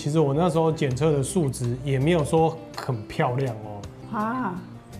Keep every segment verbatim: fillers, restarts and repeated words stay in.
其实我那时候检测的数值也没有说很漂亮哦。啊。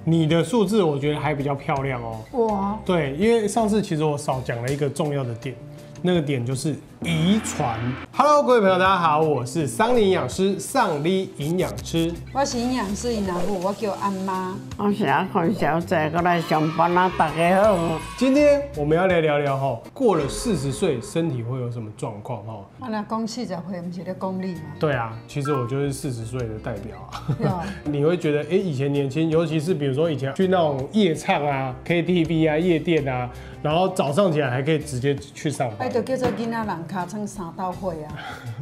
你的数字我觉得还比较漂亮哦。我对，因为上次其实我少讲了一个重要的点，那个点就是遗传。Hello， 各位朋友，大家好，我是桑尼营养师，桑尼营养师。我是营养师，伊老母，我叫安妈。我是阿坤小姐，过来上班啦，大家好。今天我们要来聊聊哈，过了四十岁身体会有什么状况哈？我那讲四十岁，不是在讲你吗？对啊，其实我就是四十岁的代表啊。你会觉得，哎、欸，以前年轻，尤其是比如。 比如说以前去那种夜唱啊、K T V 啊、夜店啊，然后早上起来还可以直接去上班。哎，就叫做囡仔人尻川三道火啊！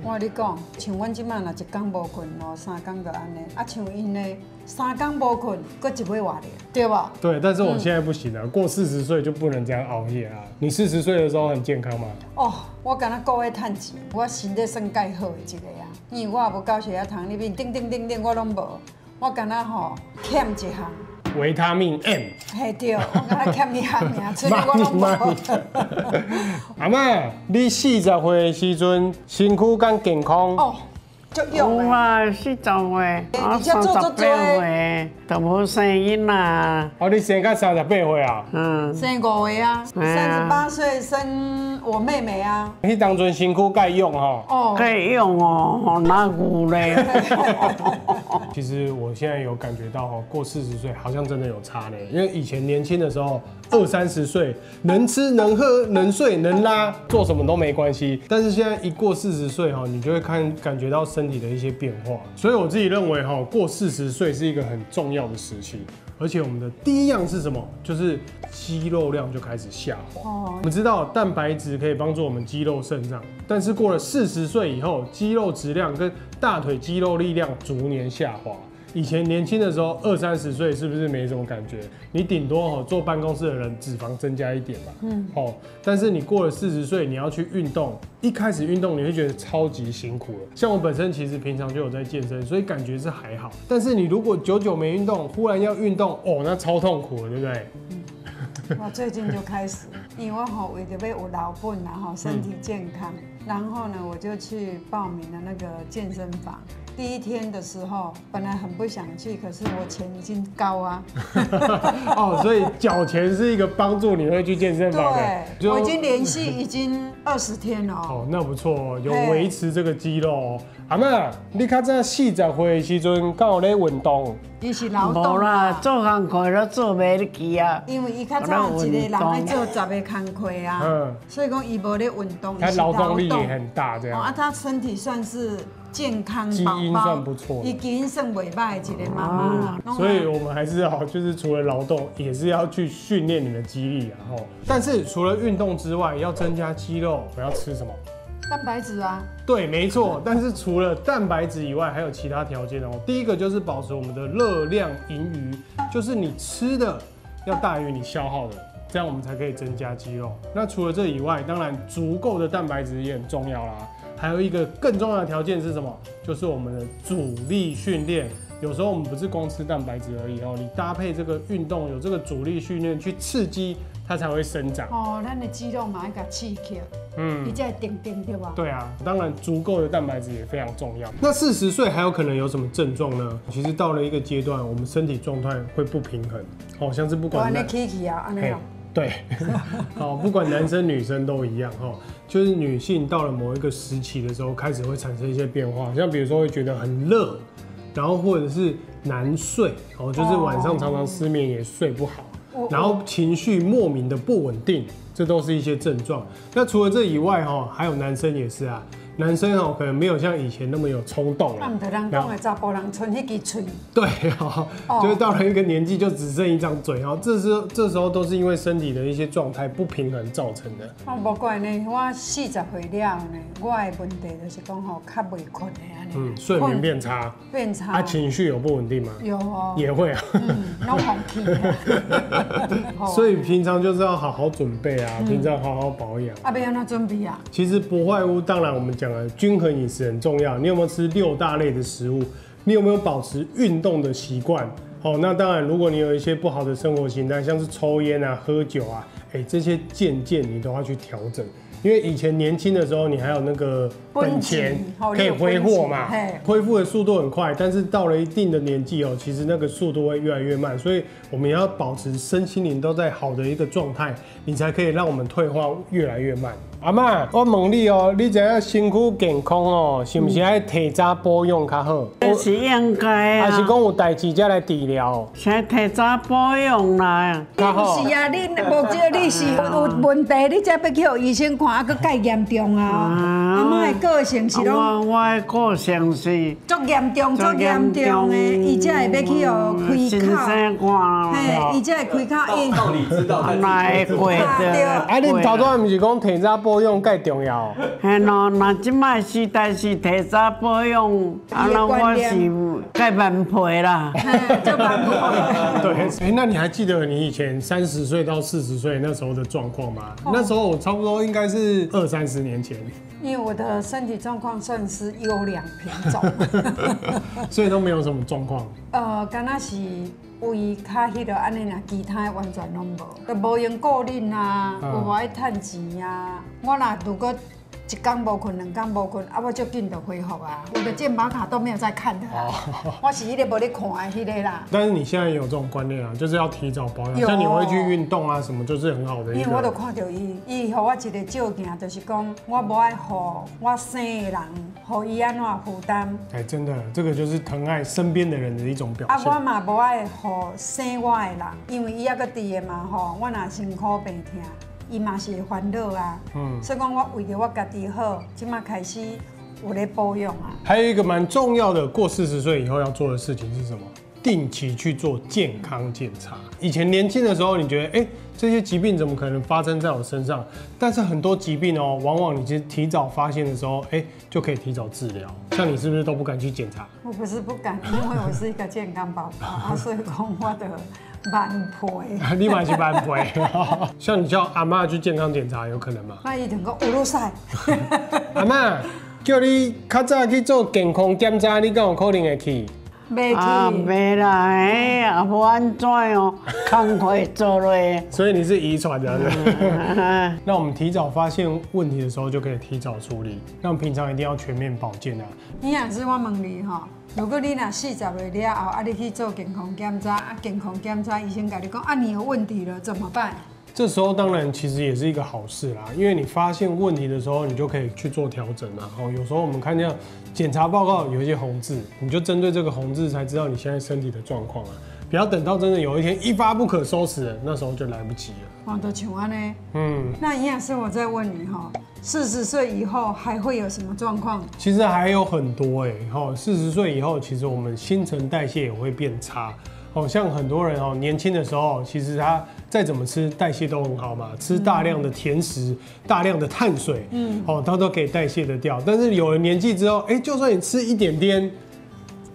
我跟你讲，像阮即满若一天无困哦，三天就安尼。啊，像因呢，三天无困，搁一尾活咧，对吧？对，但是我现在不行了，嗯、过四十岁就不能这样熬夜啊！你四十岁的时候很健康吗？哦，我敢若够爱趁钱，我身体算介好的一个啊，因为我也无高血压、糖尿病，顶顶顶顶我拢无，我敢若吼欠一项。 维他命 M， 嘿对，我刚才欠你阿名，所以我拢无。阿嬤，你四十岁时阵，身躯敢健康？哦，足用。有啊，四十岁，我三十八岁，都无生囡啦。哦，你生到三十八岁啊？嗯，生五岁啊，三十八岁生我妹妹啊。你当阵身躯该用吼？哦，该用哦，好哪牛嘞？ 其实我现在有感觉到哦，过四十岁好像真的有差呢。因为以前年轻的时候，二三十岁能吃能喝能睡能拉，做什么都没关系。但是现在一过四十岁哈，你就会看感觉到身体的一些变化。所以我自己认为哈，过四十岁是一个很重要的时期。而且我们的第一样是什么？就是肌肉量就开始下滑。哦。我们知道蛋白质可以帮助我们肌肉生长，但是过了四十岁以后，肌肉质量跟 大腿肌肉力量逐年下滑。以前年轻的时候，二三十岁是不是没什么感觉？你顶多哦，坐办公室的人脂肪增加一点吧。嗯。哦，但是你过了四十岁，你要去运动，一开始运动你会觉得超级辛苦了。像我本身其实平常就有在健身，所以感觉是还好。但是你如果久久没运动，忽然要运动，哦，那超痛苦了，对不对？嗯。 我最近就开始，因为我吼为着要有老本然后身体健康，然后呢我就去报名了那个健身房。第一天的时候本来很不想去，可是我钱已经高啊。哦，所以缴钱是一个帮助你会去健身房的。对，我已经连续已经二十天了。哦，那不错哦，有维持这个肌肉哦。阿嬤，你较早四十岁时阵，敢有咧运动？ 伊是劳动无啦，做工课都做袂得起啊。因为伊较早一个人来做十个工课啊，嗯、所以讲伊无咧运动，他劳动力也很大这样。哦、啊，他身体算是健康宝宝，基因算不错，伊基因算袂歹一个妈妈啦。啊、所以我们还是要，就是除了劳动，也是要去训练你的肌力啊。吼，但是除了运动之外，要增加肌肉，我要吃什么？ 蛋白质啊，对，没错。但是除了蛋白质以外，还有其他条件哦。第一个就是保持我们的热量盈余，就是你吃的要大于你消耗的，这样我们才可以增加肌肉。那除了这以外，当然足够的蛋白质也很重要啦。还有一个更重要的条件是什么？就是我们的阻力训练。 有时候我们不是光吃蛋白质而已哦，你搭配这个运动，有这个阻力训练去刺激它才会生长。哦，咱的肌肉嘛要给刺激，嗯，你才顶顶对吧？对啊，当然足够的蛋白质也非常重要。那四十岁还有可能有什么症状呢？其实到了一个阶段，我们身体状态会不平衡，好、哦、像是不管男，对，好，不管男生女生都一样哈、哦，就是女性到了某一个时期的时候，开始会产生一些变化，像比如说会觉得很热。 然后或者是难睡，哦，就是晚上常常失眠也睡不好，然后情绪莫名的不稳定，这都是一些症状。那除了这以外，哈，还有男生也是啊，男生哦可能没有像以前那么有冲动了。啊，唔得人讲的查甫人剩迄支嘴。对，就是到了一个年纪就只剩一张嘴，哦，这时候这时候都是因为身体的一些状态不平衡造成的。我无怪呢，我四十岁了呢，我的问题就是讲吼较袂困的。 嗯，睡眠变差，变差，啊，情绪有不稳定吗？有哦，也会啊，嗯，拢红气啊，所以平常就是要好好准备啊，嗯、平常好好保养。啊，不要那准备啊。其实不坏物，当然我们讲了，均衡饮食很重要。你有没有吃六大类的食物？你有没有保持运动的习惯？好、哦，那当然，如果你有一些不好的生活形态，像是抽烟啊、喝酒啊，哎、欸，这些渐渐你都要去调整。 因为以前年轻的时候，你还有那个本钱可以挥霍嘛，恢复的速度很快，但是到了一定的年纪哦，其实那个速度会越来越慢，所以我们要保持身心灵都在好的一个状态，你才可以让我们退化越来越慢。阿嬤，我问你哦，你知影身躯健康哦，是不是爱提早保养较好？这是应该啊。还是讲有代志才来治疗？先提早保养啦。你不是啊，你目前你是有问题，你才要去医生看，啊，佫介严重啊。阿嬤的个性是拢。我我的个性是。足严重，足严重的，伊才会要去哦开口。先生看。嘿，伊才会开口。道理知道，来过的。啊，你头先唔是讲提早？ 保养介重要，嘿咯，那即摆时代是提早保养，啊，那我是介慢皮啦，就慢皮。对，哎，那你还记得你以前三十岁到四十岁那时候的状况吗？那时候我差不多应该是二三十年前，因为我的身体状况算是优良品种，所以都没有什么状况。呃，敢那是。 为卡迄落安尼啦，其他完全拢无，就无用顾恁啊，有无爱趁钱啊？我若如果一天无困，两天无困，啊，我就紧就恢复啊。我的健保卡都没有在看的啦，哦、我是迄个无咧看的迄个啦。但是你现在也有这种观念啊，就是要提早保养，像你会去运动啊什么，就是很好的一个。因为我都看到伊，伊给我一个照镜，就是讲我无爱护我生的人。 互伊安怎负担？哎，真的，这个就是疼爱身边的人的一种表现。啊，我嘛无爱互生我的人，因为伊还阁伫个嘛吼，我若辛苦病痛，伊嘛是会烦恼啊。嗯，所以讲我为着我家己好，即马开始有咧保养啊。还有一个蛮重要的，过四十岁以后要做的事情是什么？定期去做健康检查。以前年轻的时候，你觉得哎。欸 这些疾病怎么可能发生在我身上？但是很多疾病哦，往往你其实提早发现的时候，哎，就可以提早治疗。像你是不是都不敢去检查？我不是不敢，因为我是一个健康宝宝，啊，所以讲我的蛮皮。你嘛是蛮皮。像你叫阿嬤去健康检查，有可能吗？那一定个乌鲁塞。阿嬤，叫你较早去做健康检查，你敢有可能会去？ 啊，袂啦，哎，也无安怎哦，工课做落。所以你是遗传的，那我们提早发现问题的时候，就可以提早处理。那平常一定要全面保健啊。你也是我问你哈，如果你若四十岁了后，啊，你去做健康检查，啊，健康检查医生甲你讲，啊，你有问题了，怎么办？ 这时候当然其实也是一个好事啦，因为你发现问题的时候，你就可以去做调整啦。哦，有时候我们看见检查报告有一些红字，你就针对这个红字才知道你现在身体的状况啊，不要等到真的有一天一发不可收拾了，那时候就来不及了。哦，就像安尼。嗯，那营养师，我再问你哈、喔，四十岁以后还会有什么状况？其实还有很多哎、欸，哈，四十岁以后，其实我们新陈代谢也会变差。 好像很多人哦，年轻的时候，其实他再怎么吃，代谢都很好嘛，吃大量的甜食、大量的碳水，嗯，哦，他都可以代谢得掉。但是有了年纪之后，哎，就算你吃一点点，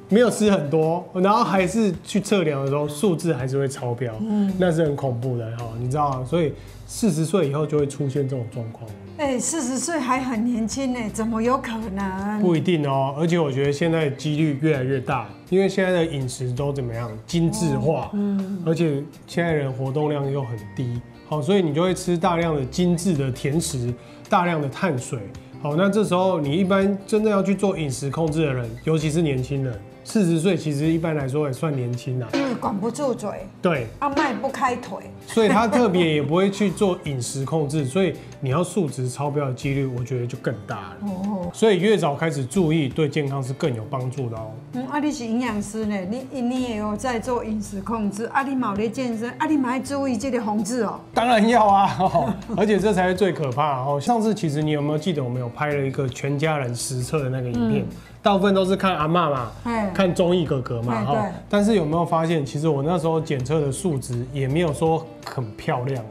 没有吃很多，然后还是去测量的时候，数字还是会超标，嗯，那是很恐怖的哈，你知道吗？所以四十岁以后就会出现这种状况。 哎，四十岁还很年轻呢，怎么有可能？不一定哦，而且我觉得现在的几率越来越大，因为现在的饮食都怎么样精致化，嗯，而且现在人活动量又很低，好，所以你就会吃大量的精致的甜食，大量的碳水，好，那这时候你一般真的要去做饮食控制的人，尤其是年轻人。 四十岁其实一般来说也算年轻啦，嗯，管不住嘴，对，啊，迈不开腿，所以他特别也不会去做饮食控制，所以你要数值超标的几率，我觉得就更大了。哦，所以越早开始注意，对健康是更有帮助的哦。嗯，啊，你是营养师呢，你你也有在做饮食控制，啊，你冇在健身，啊，你嘛要注意这个控制哦。当然要啊，哦、而且这才是最可怕哦。上次其实你有没有记得我们有拍了一个全家人实测的那个影片？嗯 大部分都是看阿嬤嘛，看综艺哥哥嘛，哈。但是有没有发现，其实我那时候检测的数值也没有说很漂亮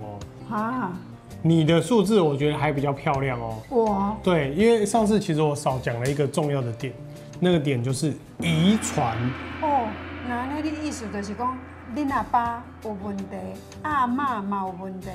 哦。啊，你的数字我觉得还比较漂亮哦。我对，因为上次其实我少讲了一个重要的点，那个点就是遗传。哦，那那个意思就是讲，你阿爸有问题，阿嬤嘛有问题。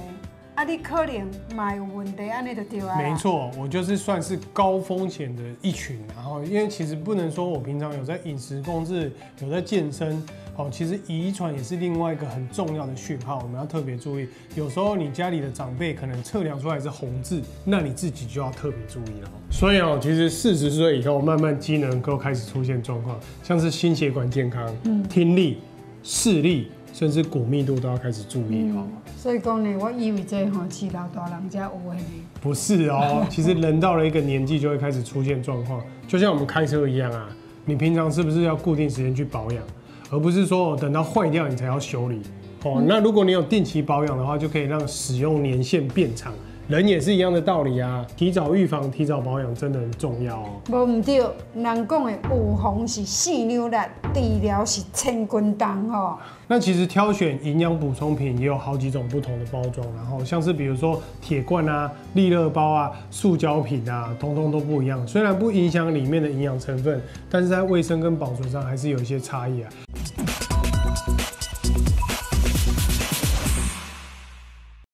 啊，你可能嘛有问题，安尼就对啊。没错，我就是算是高风险的一群，然后因为其实不能说我平常有在饮食控制，有在健身，哦，其实遗传也是另外一个很重要的讯号，我们要特别注意。有时候你家里的长辈可能测量出来是红字，那你自己就要特别注意了。所以哦，其实四十岁以后，慢慢机能都开始出现状况，像是心血管健康、嗯、听力、视力。 甚至骨密度都要开始注意哦、嗯。所以讲呢，我以为这吼是老大人家有诶呢。不是哦，其实人到了一个年纪就会开始出现状况，就像我们开车一样啊，你平常是不是要固定时间去保养，而不是说等到坏掉你才要修理哦。嗯、那如果你有定期保养的话，就可以让使用年限变长。人也是一样的道理啊，提早预防、提早保养真的很重要哦。无唔对，人讲的预防是四两力，治疗是千斤重吼。 那其实挑选营养补充品也有好几种不同的包装，然后像是比如说铁罐啊、利乐包啊、塑胶品啊，通通都不一样。虽然不影响里面的营养成分，但是在卫生跟保存上还是有一些差异啊。